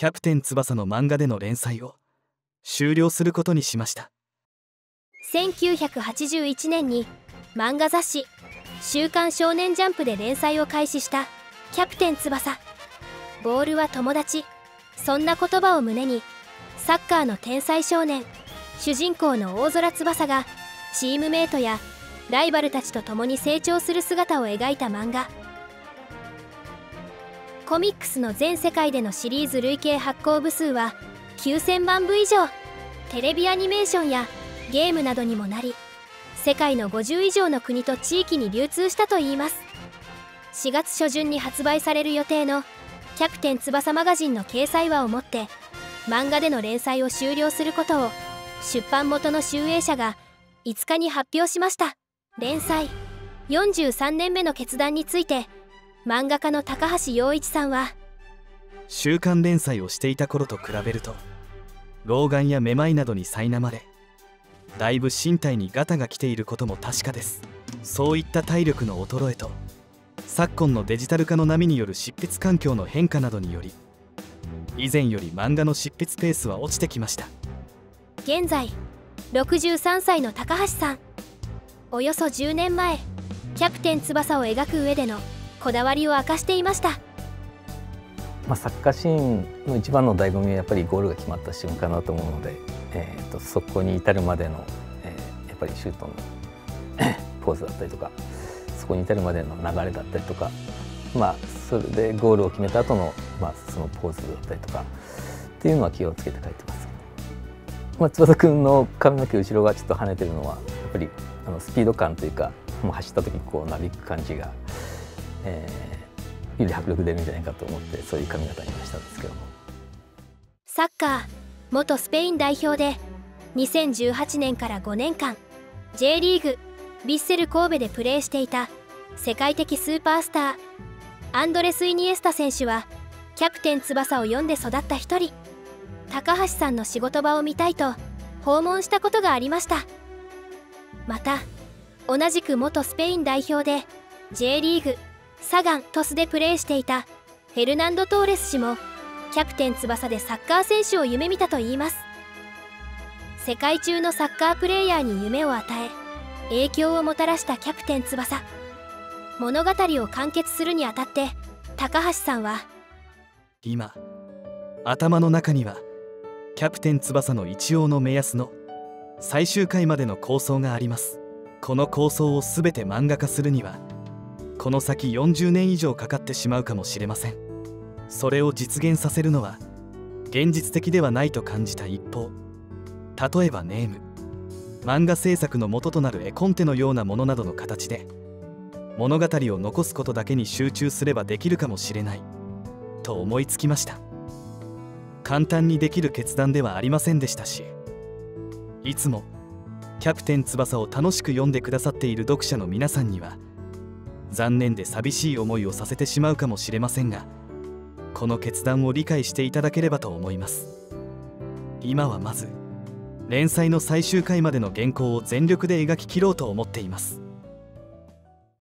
キャプテン翼の漫画での連載を終了することにしました。1981年に漫画雑誌「週刊少年ジャンプ」で連載を開始した「キャプテン翼」。ボールは友達、そんな言葉を胸にサッカーの天才少年主人公の大空翼がチームメイトやライバルたちと共に成長する姿を描いた漫画。コミックスの全世界でのシリーズ累計発行部数は9000万部以上。テレビアニメーションやゲームなどにもなり、世界の50以上の国と地域に流通したといいます。4月初旬に発売される予定の「キャプテン翼マガジン」の掲載話をもって漫画での連載を終了することを出版元の集英社が5日に発表しました。連載43年目の決断について漫画家の高橋陽一さんは、週刊連載をしていた頃と比べると老眼やめまいなどに苛まれ、だいぶ身体にガタが来ていることも確かです。そういった体力の衰えと昨今のデジタル化の波による執筆環境の変化などにより、以前より漫画の執筆ペースは落ちてきました。現在63歳の高橋さん、およそ10年前キャプテン翼を描く上でのこだわりを明かしていました。サッカーシーンの一番の醍醐味はやっぱりゴールが決まった瞬間だと思うので、そこに至るまでの、やっぱりシュートのポーズだったりとか、そこに至るまでの流れだったりとか、それでゴールを決めた後の、そのポーズだったりとかっていうのは気をつけて書いてます。翼くんの髪の毛後ろがちょっと跳ねてるのはやっぱりスピード感というか、もう走った時にこうなびく感じが。より迫力出るんじゃないかと思って、そういう髪型にしたんですけども。サッカー元スペイン代表で2018年から5年間 J リーグヴィッセル神戸でプレーしていた世界的スーパースターアンドレス・イニエスタ選手は「キャプテン翼」を読んで育った一人。高橋さんの仕事場を見たいと訪問したことがありました。また同じく元スペイン代表で J リーグサガン鳥栖でプレーしていたフェルナンド・トーレス氏もキャプテン翼でサッカー選手を夢見たといいます。世界中のサッカープレーヤーに夢を与え影響をもたらしたキャプテン翼。物語を完結するにあたって高橋さんは、今頭の中にはキャプテン翼の一応の目安の最終回までの構想があります。この構想を全て漫画化するにはこの先40年以上かかってしまうかもしれません。それを実現させるのは現実的ではないと感じた一方、例えばネーム、漫画制作の元となる絵コンテのようなものなどの形で物語を残すことだけに集中すればできるかもしれないと思いつきました。簡単にできる決断ではありませんでしたし、いつも「キャプテン翼」を楽しく読んでくださっている読者の皆さんには残念で寂しい思いをさせてしまうかもしれませんが、この決断を理解していただければと思います。今はまず連載の最終回までの原稿を全力で描き切ろうと思っています。